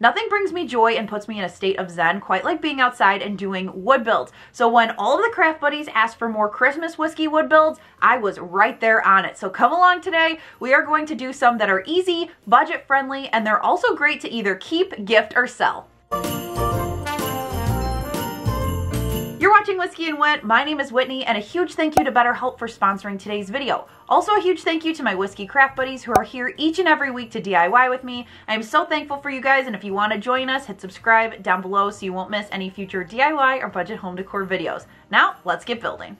Nothing brings me joy and puts me in a state of zen quite like being outside and doing wood builds. So when all of the craft buddies asked for more Christmas whiskey wood builds, I was right there on it. So come along today. We are going to do some that are easy, budget friendly, and they're also great to either keep, gift, or sell. You're watching Whiskey and Whit. My name is Whitney, and a huge thank you to BetterHelp for sponsoring today's video. Also a huge thank you to my Whiskey Craft Buddies who are here each and every week to DIY with me. I am so thankful for you guys, and if you want to join us, hit subscribe down below so you won't miss any future DIY or budget home decor videos. Now, let's get building.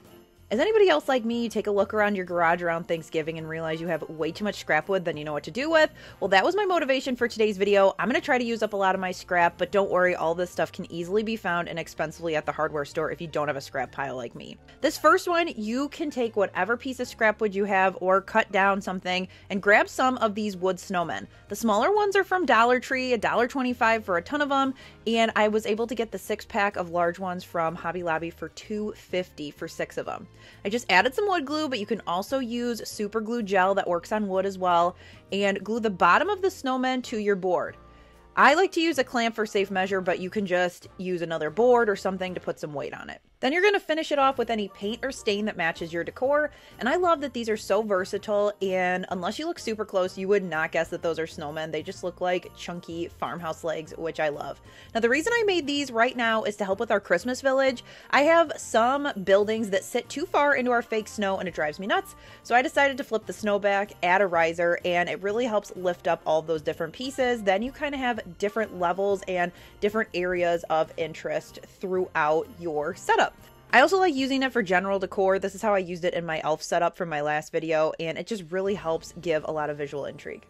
Is anybody else like me? You take a look around your garage around Thanksgiving and realize you have way too much scrap wood than you know what to do with? Well, that was my motivation for today's video. I'm going to try to use up a lot of my scrap, but don't worry, all this stuff can easily be found inexpensively at the hardware store if you don't have a scrap pile like me. This first one, you can take whatever piece of scrap wood you have or cut down something and grab some of these wood snowmen. The smaller ones are from Dollar Tree, $1.25 for a ton of them, and I was able to get the 6-pack of large ones from Hobby Lobby for $2.50 for 6 of them. I just added some wood glue, but you can also use super glue gel that works on wood as well, and glue the bottom of the snowman to your board. I like to use a clamp for safe measure, but you can just use another board or something to put some weight on it. Then you're going to finish it off with any paint or stain that matches your decor, and I love that these are so versatile, and unless you look super close, you would not guess that those are snowmen. They just look like chunky farmhouse legs, which I love. Now, the reason I made these right now is to help with our Christmas village. I have some buildings that sit too far into our fake snow, and it drives me nuts, so I decided to flip the snow back, add a riser, and it really helps lift up all of those different pieces. Then you kind of have different levels and different areas of interest throughout your setup. I also like using it for general decor. This is how I used it in my elf setup from my last video, and it just really helps give a lot of visual intrigue.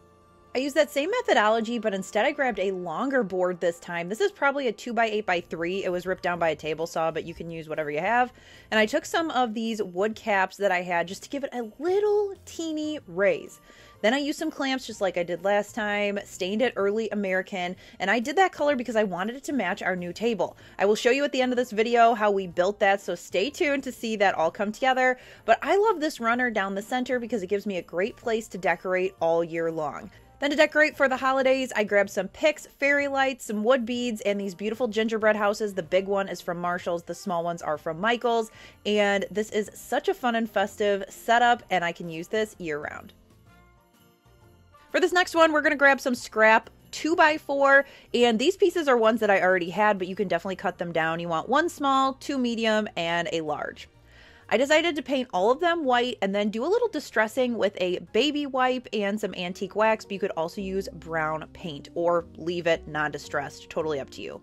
I used that same methodology, but instead I grabbed a longer board this time. This is probably a 2x8x3. It was ripped down by a table saw, but you can use whatever you have. And I took some of these wood caps that I had just to give it a little teeny raise. Then I used some clamps just like I did last time, stained it Early American, and I did that color because I wanted it to match our new table. I will show you at the end of this video how we built that, so stay tuned to see that all come together. But I love this runner down the center because it gives me a great place to decorate all year long. Then to decorate for the holidays, I grabbed some picks, fairy lights, some wood beads, and these beautiful gingerbread houses. The big one is from Marshall's, the small ones are from Michael's, and this is such a fun and festive setup, and I can use this year round. For this next one, we're going to grab some scrap 2x4, and these pieces are ones that I already had, but you can definitely cut them down. You want one small, two medium, and a large. I decided to paint all of them white and then do a little distressing with a baby wipe and some antique wax, but you could also use brown paint or leave it non-distressed, totally up to you.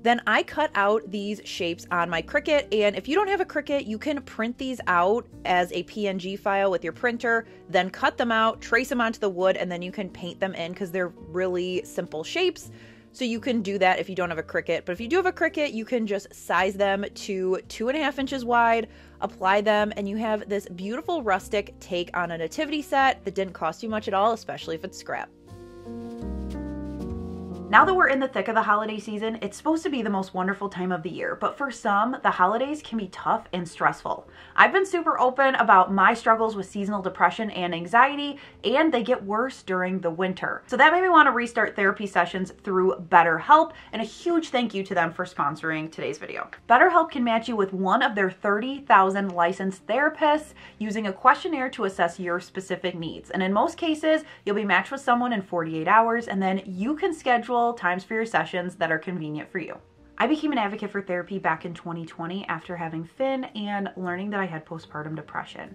Then I cut out these shapes on my Cricut, and if you don't have a Cricut, you can print these out as a PNG file with your printer, then cut them out, trace them onto the wood, and then you can paint them in because they're really simple shapes. So you can do that if you don't have a Cricut, but if you do have a Cricut, you can just size them to 2.5 inches wide, apply them, and you have this beautiful rustic take on a nativity set that didn't cost you much at all, especially if it's scrap. Now that we're in the thick of the holiday season, it's supposed to be the most wonderful time of the year, but for some, the holidays can be tough and stressful. I've been super open about my struggles with seasonal depression and anxiety, and they get worse during the winter. So that made me want to restart therapy sessions through BetterHelp, and a huge thank you to them for sponsoring today's video. BetterHelp can match you with one of their 30,000 licensed therapists using a questionnaire to assess your specific needs. And in most cases, you'll be matched with someone in 48 hours, and then you can schedule times for your sessions that are convenient for you. I became an advocate for therapy back in 2020 after having Finn and learning that I had postpartum depression.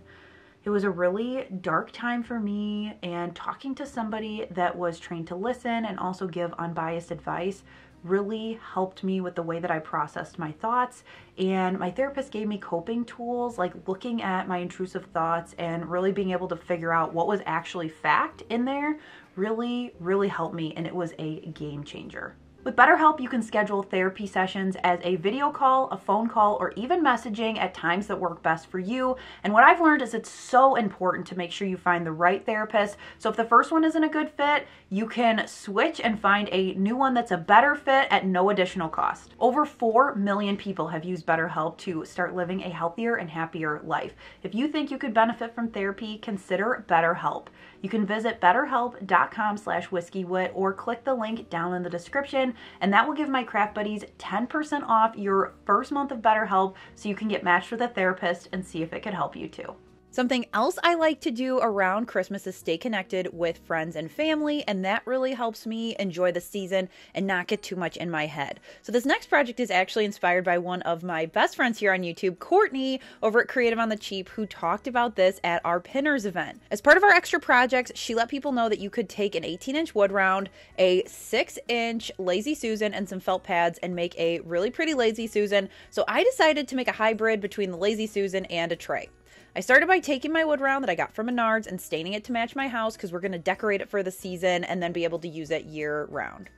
It was a really dark time for me, and talking to somebody that was trained to listen and also give unbiased advice really helped me with the way that I processed my thoughts. And my therapist gave me coping tools like looking at my intrusive thoughts and really being able to figure out what was actually fact in there really helped me, and it was a game changer. With BetterHelp, you can schedule therapy sessions as a video call, a phone call, or even messaging at times that work best for you. And what I've learned is it's so important to make sure you find the right therapist. So if the first one isn't a good fit, you can switch and find a new one that's a better fit at no additional cost. Over 4 million people have used BetterHelp to start living a healthier and happier life. If you think you could benefit from therapy, consider BetterHelp. You can visit betterhelp.com/whiskeyWhit or click the link down in the description 10, and that will give my craft buddies 10% off your first month of BetterHelp, so you can get matched with a therapist and see if it could help you too. Something else I like to do around Christmas is stay connected with friends and family, and that really helps me enjoy the season and not get too much in my head. So this next project is actually inspired by one of my best friends here on YouTube, Courtney over at Creative on the Cheap, who talked about this at our Pinners event. As part of our extra projects, she let people know that you could take an 18-inch wood round, a 6-inch Lazy Susan, and some felt pads and make a really pretty Lazy Susan. So I decided to make a hybrid between the Lazy Susan and a tray. I started by taking my wood round that I got from Menards and staining it to match my house, because we're going to decorate it for the season and then be able to use it year round.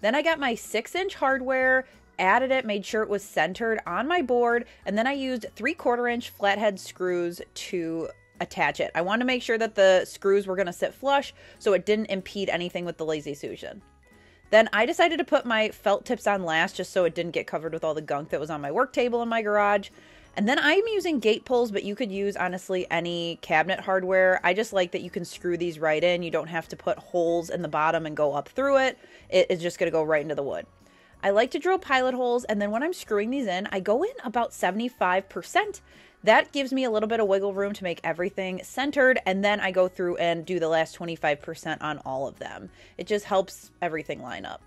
Then I got my 6-inch hardware, added it, made sure it was centered on my board, and then I used 3/4-inch flathead screws to attach it. I wanted to make sure that the screws were going to sit flush so it didn't impede anything with the Lazy Susan. Then I decided to put my felt tips on last, just so it didn't get covered with all the gunk that was on my work table in my garage. And then I'm using gate pulls, but you could use, honestly, any cabinet hardware. I just like that you can screw these right in. You don't have to put holes in the bottom and go up through it. It is just going to go right into the wood. I like to drill pilot holes, and then when I'm screwing these in, I go in about 75%. That gives me a little bit of wiggle room to make everything centered, and then I go through and do the last 25% on all of them. It just helps everything line up.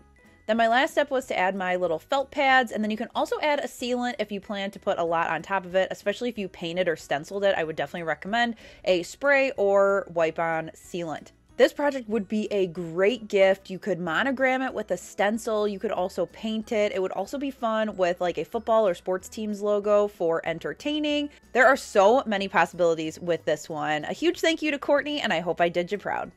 Then my last step was to add my little felt pads, and then you can also add a sealant if you plan to put a lot on top of it, especially if you painted or stenciled it. I would definitely recommend a spray or wipe-on sealant. This project would be a great gift. You could monogram it with a stencil. You could also paint it. It would also be fun with like a football or sports team's logo for entertaining. There are so many possibilities with this one. A huge thank you to Courtney, and I hope I did you proud.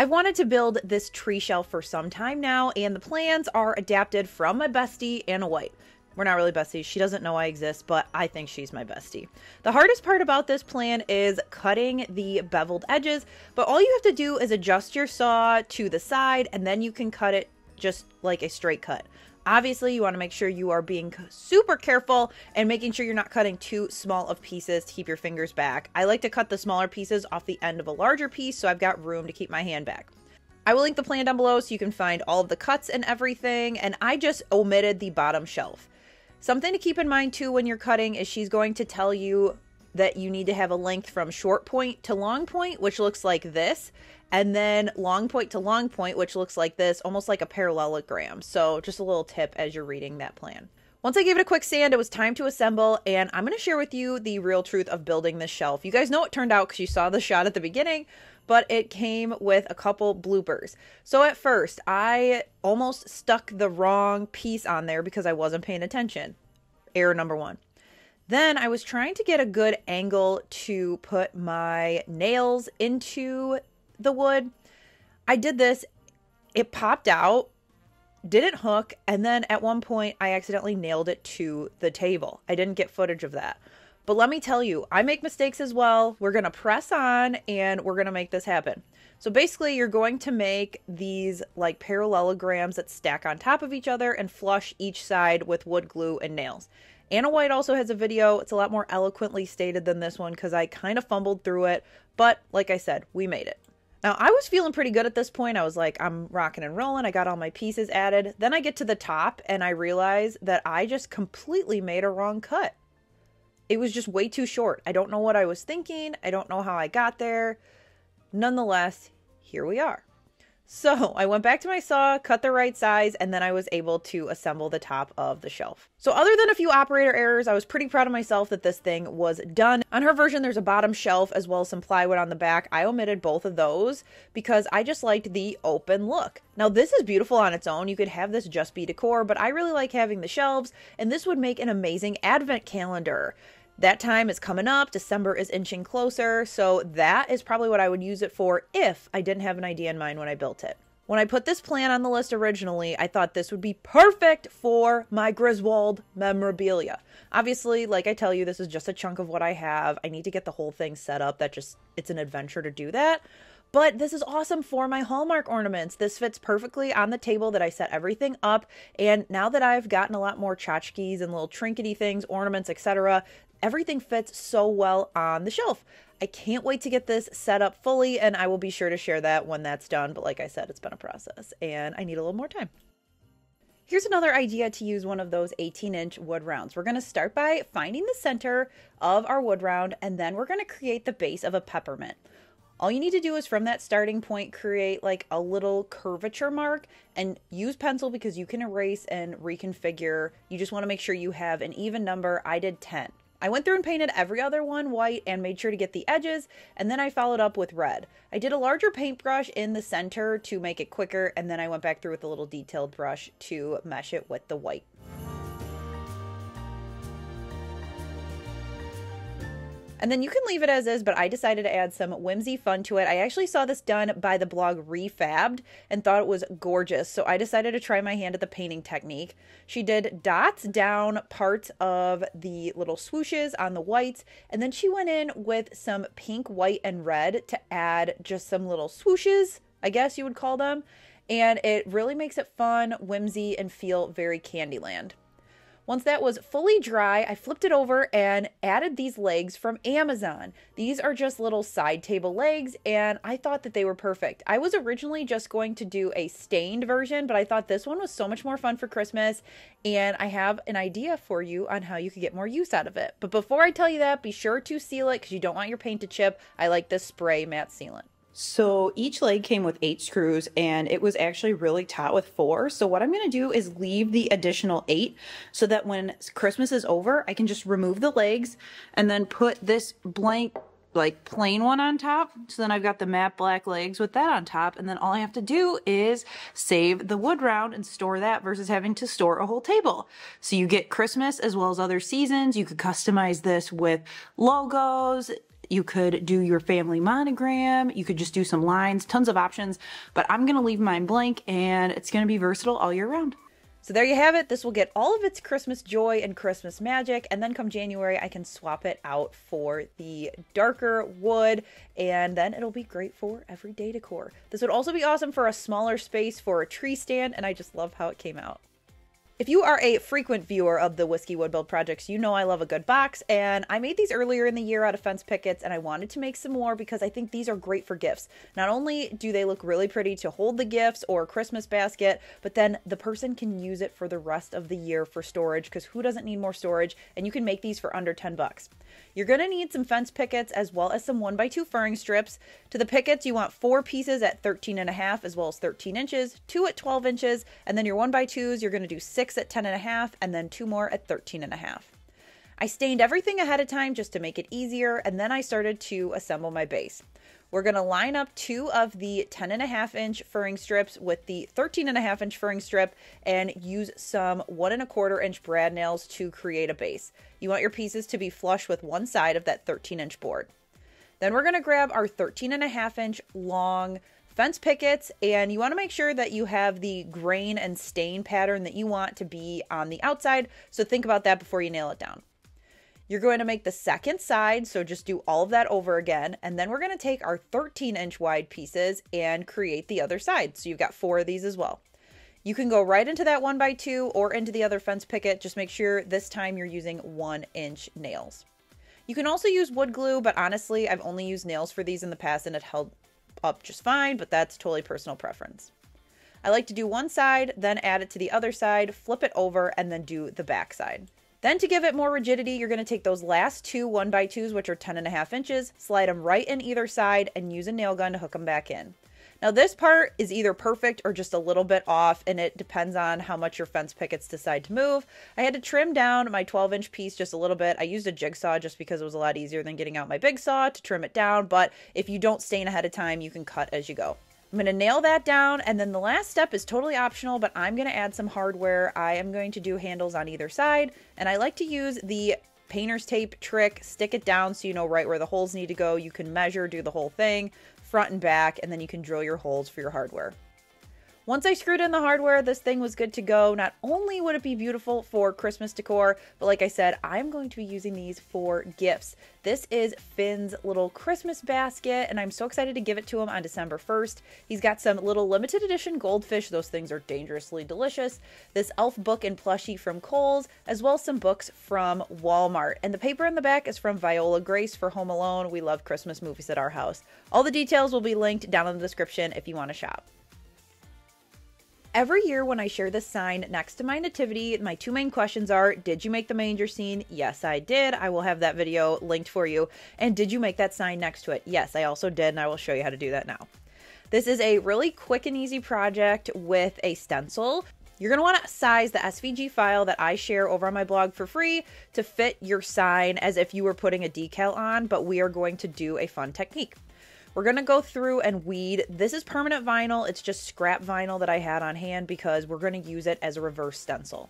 I've wanted to build this tree shelf for some time now, and the plans are adapted from my bestie, Anna White. We're not really besties. She doesn't know I exist, but I think she's my bestie. The hardest part about this plan is cutting the beveled edges, but all you have to do is adjust your saw to the side, and then you can cut it just like a straight cut. Obviously, you want to make sure you are being super careful and making sure you're not cutting too small of pieces to keep your fingers back. I like to cut the smaller pieces off the end of a larger piece, so I've got room to keep my hand back. I will link the plan down below so you can find all of the cuts and everything, and I just omitted the bottom shelf. Something to keep in mind too when you're cutting is she's going to tell you that you need to have a length from short point to long point, which looks like this, and then long point to long point, which looks like this, almost like a parallelogram. So just a little tip as you're reading that plan. Once I gave it a quick sand, it was time to assemble, and I'm going to share with you the real truth of building this shelf. You guys know it turned out because you saw the shot at the beginning, but it came with a couple bloopers. So at first, I almost stuck the wrong piece on there because I wasn't paying attention. Error number one. Then I was trying to get a good angle to put my nails into the wood. I did this, it popped out, didn't hook, and then at one point I accidentally nailed it to the table. I didn't get footage of that. But let me tell you, I make mistakes as well. We're gonna press on and we're gonna make this happen. So basically you're going to make these like parallelograms that stack on top of each other and flush each side with wood glue and nails. Anna White also has a video. It's a lot more eloquently stated than this one because I kind of fumbled through it. But like I said, we made it. Now, I was feeling pretty good at this point. I was like, I'm rocking and rolling. I got all my pieces added. Then I get to the top and I realize that I just completely made a wrong cut. It was just way too short. I don't know what I was thinking. I don't know how I got there. Nonetheless, here we are. So I went back to my saw, cut the right size, and then I was able to assemble the top of the shelf. So other than a few operator errors, I was pretty proud of myself that this thing was done. On her version, there's a bottom shelf as well as some plywood on the back. I omitted both of those because I just liked the open look. Now this is beautiful on its own. You could have this just be decor, but I really like having the shelves, and this would make an amazing advent calendar. That time is coming up, December is inching closer, so that is probably what I would use it for if I didn't have an idea in mind when I built it. When I put this plan on the list originally, I thought this would be perfect for my Griswold memorabilia. Obviously, like I tell you, this is just a chunk of what I have. I need to get the whole thing set up. It's an adventure to do that. But this is awesome for my Hallmark ornaments. This fits perfectly on the table that I set everything up. And now that I've gotten a lot more tchotchkes and little trinkety things, ornaments, etc., Everything fits so well on the shelf. I can't wait to get this set up fully, and I will be sure to share that when that's done. But like I said, it's been a process and I need a little more time. Here's another idea to use one of those 18-inch wood rounds. We're gonna start by finding the center of our wood round, and then we're gonna create the base of a peppermint. All you need to do is from that starting point, create like a little curvature mark and use pencil because you can erase and reconfigure. You just wanna make sure you have an even number. I did 10. I went through and painted every other one white and made sure to get the edges, and then I followed up with red. I did a larger paintbrush in the center to make it quicker, and then I went back through with a little detailed brush to mesh it with the white. And then you can leave it as is, but I decided to add some whimsy fun to it. I actually saw this done by the blog Refabbed and thought it was gorgeous, so I decided to try my hand at the painting technique. She did dots down parts of the little swooshes on the whites, and then she went in with some pink, white, and red to add just some little swooshes, I guess you would call them, and it really makes it fun, whimsy, and feel very Candyland. Once that was fully dry, I flipped it over and added these legs from Amazon. These are just little side table legs, and I thought that they were perfect. I was originally just going to do a stained version, but I thought this one was so much more fun for Christmas, and I have an idea for you on how you could get more use out of it. But before I tell you that, be sure to seal it because you don't want your paint to chip. I like this spray matte sealant. So each leg came with 8 screws, and it was actually really taut with 4. So what I'm going to do is leave the additional 8 so that when Christmas is over, I can just remove the legs and then put this blank, like plain one on top. So then I've got the matte black legs with that on top. And then all I have to do is save the wood round and store that versus having to store a whole table. So you get Christmas as well as other seasons. You could customize this with logos. You could do your family monogram. You could just do some lines, tons of options, but I'm going to leave mine blank and it's going to be versatile all year round. So there you have it. This will get all of its Christmas joy and Christmas magic. And then come January, I can swap it out for the darker wood, and then it'll be great for everyday decor. This would also be awesome for a smaller space for a tree stand. And I just love how it came out. If you are a frequent viewer of the Whiskey Wood Build projects, you know I love a good box, and I made these earlier in the year out of fence pickets, and I wanted to make some more because I think these are great for gifts. Not only do they look really pretty to hold the gifts or Christmas basket, but then the person can use it for the rest of the year for storage, because who doesn't need more storage? And you can make these for under 10 bucks. You're going to need some fence pickets as well as some 1x2 furring strips. To the pickets, you want 4 pieces at 13.5 as well as 13 inches, 2 at 12 inches, and then your 1x2s, you're going to do 6 at 10.5 and then 2 more at 13.5. I stained everything ahead of time just to make it easier, and then I started to assemble my base. We're going to line up 2 of the 10.5-inch furring strips with the 13.5-inch furring strip and use some 1.25-inch brad nails to create a base. You want your pieces to be flush with one side of that 13-inch board. Then we're going to grab our 13.5-inch long fence pickets, and you want to make sure that you have the grain and stain pattern that you want to be on the outside, so think about that before you nail it down. You're going to make the second side, so just do all of that over again, and then we're going to take our 13-inch wide pieces and create the other side, so you've got 4 of these as well. You can go right into that 1x2 or into the other fence picket, just make sure this time you're using 1-inch nails. You can also use wood glue, but honestly, I've only used nails for these in the past and it held up just fine, but that's totally personal preference. I like to do one side, then add it to the other side, flip it over, and then do the back side. Then to give it more rigidity, you're going to take those last 2 1x2s, which are 10.5 inches, slide them right in either side, and use a nail gun to hook them back in. Now this part is either perfect or just a little bit off, and it depends on how much your fence pickets decide to move. I had to trim down my 12-inch piece just a little bit. I used a jigsaw just because it was a lot easier than getting out my big saw to trim it down, but if you don't stain ahead of time, you can cut as you go. I'm going to nail that down, and then the last step is totally optional, but I'm going to add some hardware. I am going to do handles on either side, and I like to use the painter's tape trick. Stick it down so you know right where the holes need to go. You can measure, do the whole thing, front and back, and then you can drill your holes for your hardware. Once I screwed in the hardware, this thing was good to go. Not only would it be beautiful for Christmas decor, but like I said, I'm going to be using these for gifts. This is Finn's little Christmas basket, and I'm so excited to give it to him on December 1st. He's got some little limited edition goldfish. Those things are dangerously delicious. This elf book and plushie from Kohl's, as well as some books from Walmart. And the paper on the back is from Viola Grace for Home Alone. We love Christmas movies at our house. All the details will be linked down in the description if you want to shop. Every year when I share this sign next to my nativity, my two main questions are, did you make the manger scene? Yes, I did. I will have that video linked for you. And did you make that sign next to it? Yes, I also did, and I will show you how to do that now. This is a really quick and easy project with a stencil. You're going to want to size the SVG file that I share over on my blog for free to fit your sign as if you were putting a decal on, but we are going to do a fun technique. We're going to go through and weed. This is permanent vinyl. It's just scrap vinyl that I had on hand because we're going to use it as a reverse stencil.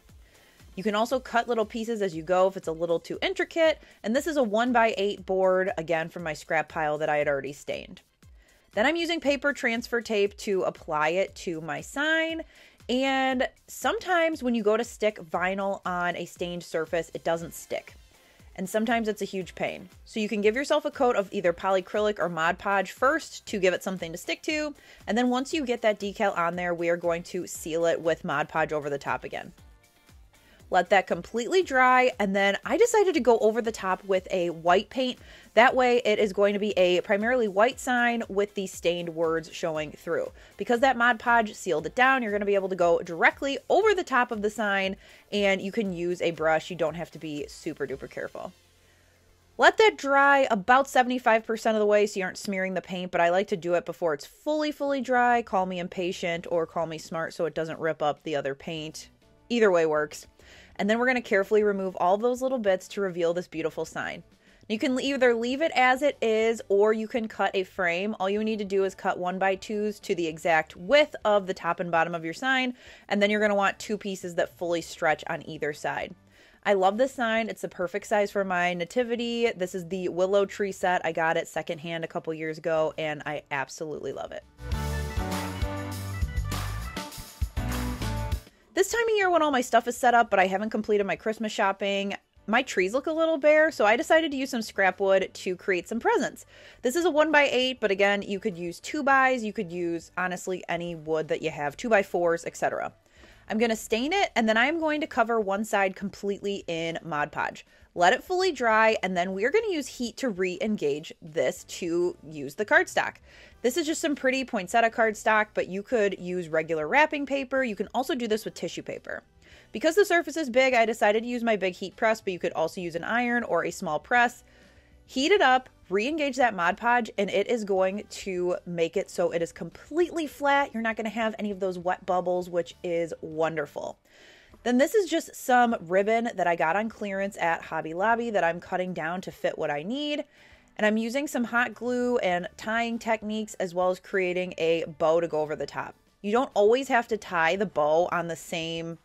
You can also cut little pieces as you go if it's a little too intricate. And this is a 1x8 board, again, from my scrap pile that I had already stained. Then I'm using paper transfer tape to apply it to my sign. And sometimes when you go to stick vinyl on a stained surface, it doesn't stick. And sometimes it's a huge pain. So you can give yourself a coat of either polycrylic or Mod Podge first to give it something to stick to. And then once you get that decal on there, we are going to seal it with Mod Podge over the top again. Let that completely dry. And then I decided to go over the top with a white paint. That way it is going to be a primarily white sign with the stained words showing through. Because that Mod Podge sealed it down, you're going to be able to go directly over the top of the sign, and you can use a brush. You don't have to be super duper careful. Let that dry about 75% of the way so you aren't smearing the paint, but I like to do it before it's fully dry. Call me impatient or call me smart so it doesn't rip up the other paint. Either way works. And then we're going to carefully remove all those little bits to reveal this beautiful sign. You can either leave it as it is, or you can cut a frame. All you need to do is cut 1x2s to the exact width of the top and bottom of your sign. And then you're going to want two pieces that fully stretch on either side. I love this sign. It's the perfect size for my nativity. This is the Willow Tree set. I got it secondhand a couple years ago, and I absolutely love it. This time of year when all my stuff is set up, but I haven't completed my Christmas shopping, my trees look a little bare, so I decided to use some scrap wood to create some presents. This is a 1x8, but again, you could use 2x, you could use honestly any wood that you have, 2x4s, etc. I'm going to stain it, and then I'm going to cover one side completely in Mod Podge. Let it fully dry, and then we're going to use heat to re-engage this to use the cardstock. This is just some pretty poinsettia cardstock, but you could use regular wrapping paper. You can also do this with tissue paper. Because the surface is big, I decided to use my big heat press, but you could also use an iron or a small press. Heat it up, re-engage that Mod Podge, and it is going to make it so it is completely flat. You're not going to have any of those wet bubbles, which is wonderful. Then this is just some ribbon that I got on clearance at Hobby Lobby that I'm cutting down to fit what I need. And I'm using some hot glue and tying techniques, as well as creating a bow to go over the top. You don't always have to tie the bow on the same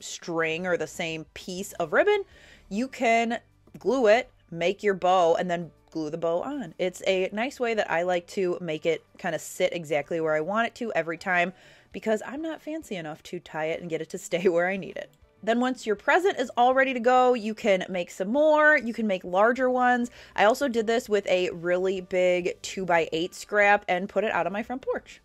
string or the same piece of ribbon. You can glue it, make your bow, and then glue the bow on. It's a nice way that I like to make it kind of sit exactly where I want it to every time, because I'm not fancy enough to tie it and get it to stay where I need it. Then once your present is all ready to go, you can make some more. You can make larger ones. I also did this with a really big 2x8 scrap and put it out on my front porch.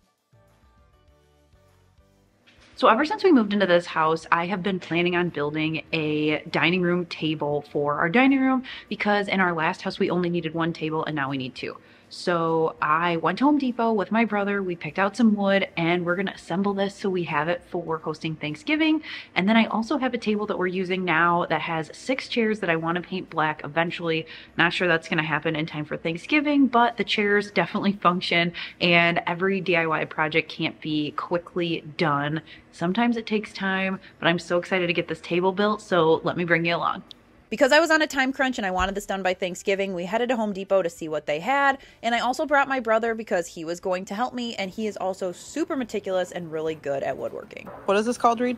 So ever since we moved into this house, I have been planning on building a dining room table for our dining room, because in our last house we only needed one table and now we need two. So I went to Home Depot with my brother, we picked out some wood, and we're going to assemble this so we have it for hosting Thanksgiving. And then I also have a table that we're using now that has 6 chairs that I want to paint black eventually. Not sure that's going to happen in time for Thanksgiving, but the chairs definitely function, and every DIY project can't be quickly done. Sometimes it takes time, but I'm so excited to get this table built, so let me bring you along. Because I was on a time crunch and I wanted this done by Thanksgiving, we headed to Home Depot to see what they had, and I also brought my brother because he was going to help me, and he is also super meticulous and really good at woodworking. What is this called, Reed?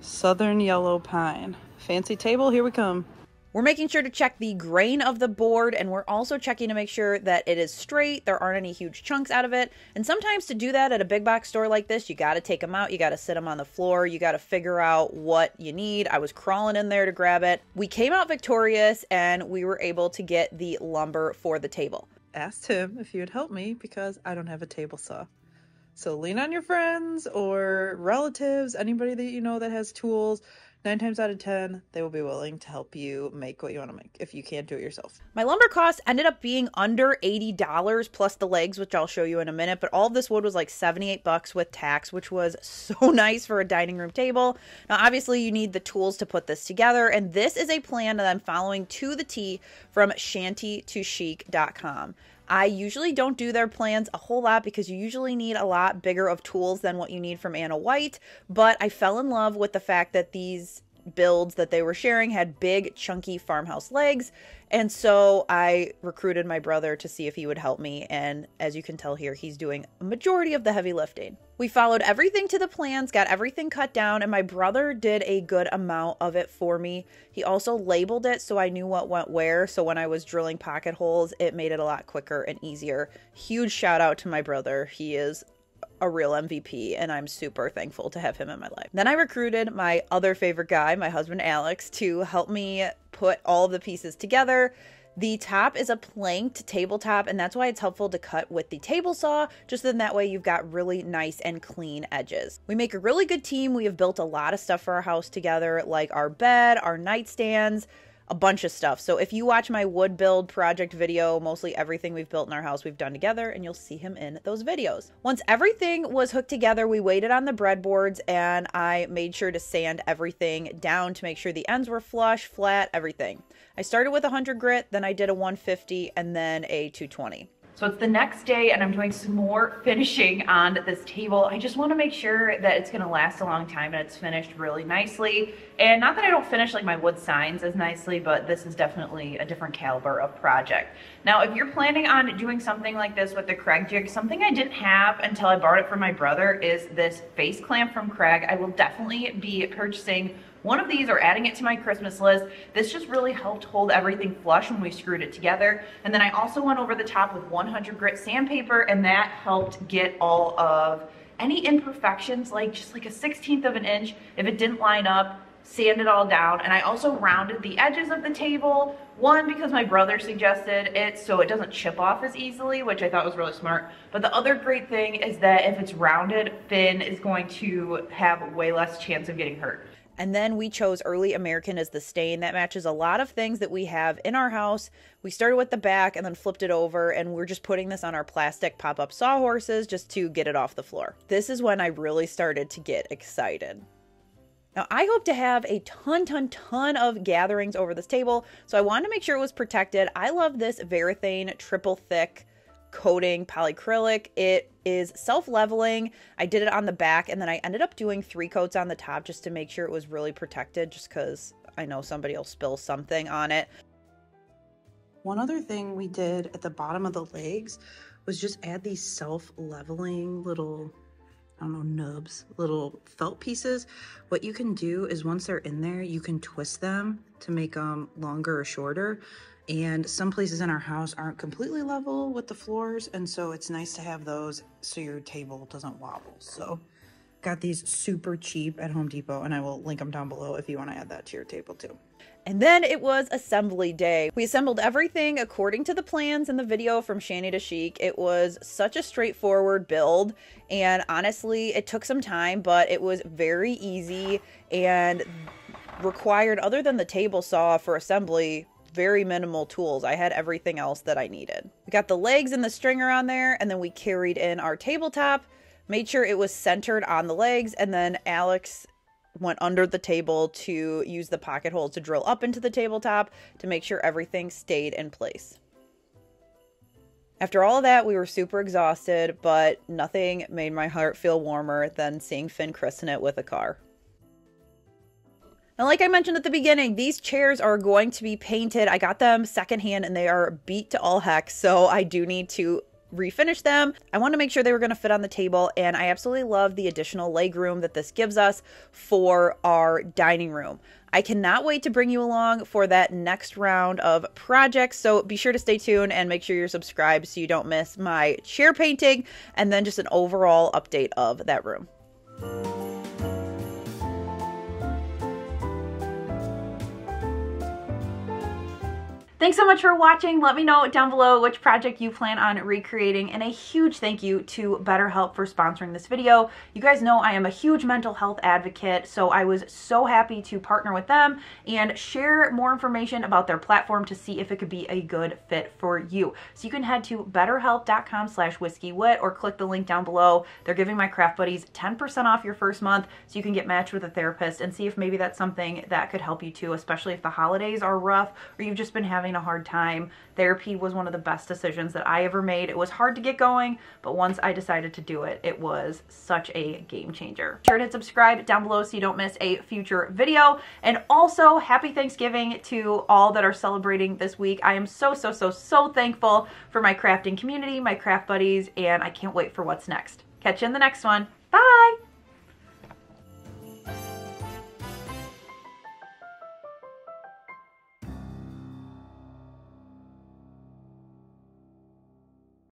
Southern Yellow Pine. Fancy table, here we come. We're making sure to check the grain of the board, and we're also checking to make sure that it is straight, there aren't any huge chunks out of it. And sometimes to do that at a big box store like this, you gotta take them out, you gotta sit them on the floor, you gotta figure out what you need. I was crawling in there to grab it. We came out victorious, and we were able to get the lumber for the table. Asked him if he would help me because I don't have a table saw. So lean on your friends or relatives, anybody that you know that has tools. 9 times out of 10, they will be willing to help you make what you want to make if you can't do it yourself. My lumber cost ended up being under $80 plus the legs, which I'll show you in a minute, but all of this wood was like 78 bucks with tax, which was so nice for a dining room table. Now, obviously you need the tools to put this together, and this is a plan that I'm following to the T from ShantyToChic.com. I usually don't do their plans a whole lot because you usually need a lot bigger of tools than what you need from Anna White, but I fell in love with the fact that these builds that they were sharing had big, chunky farmhouse legs, and so I recruited my brother to see if he would help me, and as you can tell here, he's doing a majority of the heavy lifting. We followed everything to the plans, got everything cut down, and my brother did a good amount of it for me. He also labeled it so I knew what went where, so when I was drilling pocket holes, it made it a lot quicker and easier. Huge shout out to my brother. He is a real MVP, and I'm super thankful to have him in my life. Then I recruited my other favorite guy, my husband Alex, to help me put all the pieces together. The top is a planked tabletop, and that's why it's helpful to cut with the table saw, just then that way you've got really nice and clean edges. We make a really good team. We have built a lot of stuff for our house together, like our bed, our nightstands, a bunch of stuff. So if you watch my wood build project video, mostly everything we've built in our house we've done together, and you'll see him in those videos. Once everything was hooked together, we waited on the breadboards, and I made sure to sand everything down to make sure the ends were flush, flat, everything. I started with 100 grit, then I did a 150, and then a 220. So it's the next day, and I'm doing some more finishing on this table. I just want to make sure that it's going to last a long time and it's finished really nicely. And not that I don't finish like my wood signs as nicely, but this is definitely a different caliber of project. Now, if you're planning on doing something like this with the Kreg jig, something I didn't have until I borrowed it from my brother is this face clamp from Kreg. I will definitely be purchasing one of these or adding it to my Christmas list. This just really helped hold everything flush when we screwed it together. And then I also went over the top with 100 grit sandpaper, and that helped get all of any imperfections, like just like a 16th of an inch. If it didn't line up, sand it all down. And I also rounded the edges of the table, one because my brother suggested it so it doesn't chip off as easily, which I thought was really smart. But the other great thing is that if it's rounded, Finn is going to have way less chance of getting hurt. And then we chose Early American as the stain. That matches a lot of things that we have in our house. We started with the back and then flipped it over, and we're just putting this on our plastic pop-up sawhorses just to get it off the floor. This is when I really started to get excited. Now, I hope to have a ton of gatherings over this table, so I wanted to make sure it was protected. I love this Varathane triple thick coating polyacrylic. It is self-leveling. I did it on the back, and then I ended up doing 3 coats on the top just to make sure it was really protected, just because I know somebody will spill something on it. One other thing we did at the bottom of the legs was just add these self-leveling little, I don't know, nubs, little felt pieces. What you can do is once they're in there, you can twist them to make them longer or shorter. And some places in our house aren't completely level with the floors, and so it's nice to have those so your table doesn't wobble. So got these super cheap at Home Depot, and I will link them down below if you want to add that to your table too. And then it was assembly day. We assembled everything according to the plans in the video from Shanty to Chic. It was such a straightforward build, and honestly it took some time, but it was very easy and required, other than the table saw for assembly, very minimal tools. I had everything else that I needed. We got the legs and the stringer on there, and then we carried in our tabletop, made sure it was centered on the legs, and then Alex went under the table to use the pocket holes to drill up into the tabletop to make sure everything stayed in place. After all of that, we were super exhausted, but nothing made my heart feel warmer than seeing Finn christen it with a car. Now, like I mentioned at the beginning, these chairs are going to be painted. I got them secondhand, and they are beat to all heck, so I do need to refinish them. I wanted to make sure they were going to fit on the table, and I absolutely love the additional leg room that this gives us for our dining room. I cannot wait to bring you along for that next round of projects, so be sure to stay tuned and make sure you're subscribed so you don't miss my chair painting and then just an overall update of that room. Thanks so much for watching. Let me know down below which project you plan on recreating, and a huge thank you to BetterHelp for sponsoring this video. You guys know I am a huge mental health advocate, so I was so happy to partner with them and share more information about their platform to see if it could be a good fit for you. So you can head to betterhelp.com/whiskey wit or click the link down below. They're giving my craft buddies 10% off your first month, so you can get matched with a therapist and see if maybe that's something that could help you too, especially if the holidays are rough or you've just been having a hard time. Therapy was one of the best decisions that I ever made. It was hard to get going, but once I decided to do it, it was such a game changer. Be sure to subscribe down below so you don't miss a future video. And also, happy Thanksgiving to all that are celebrating this week. I am so, so, so, so thankful for my crafting community, my craft buddies, and I can't wait for what's next. Catch you in the next one.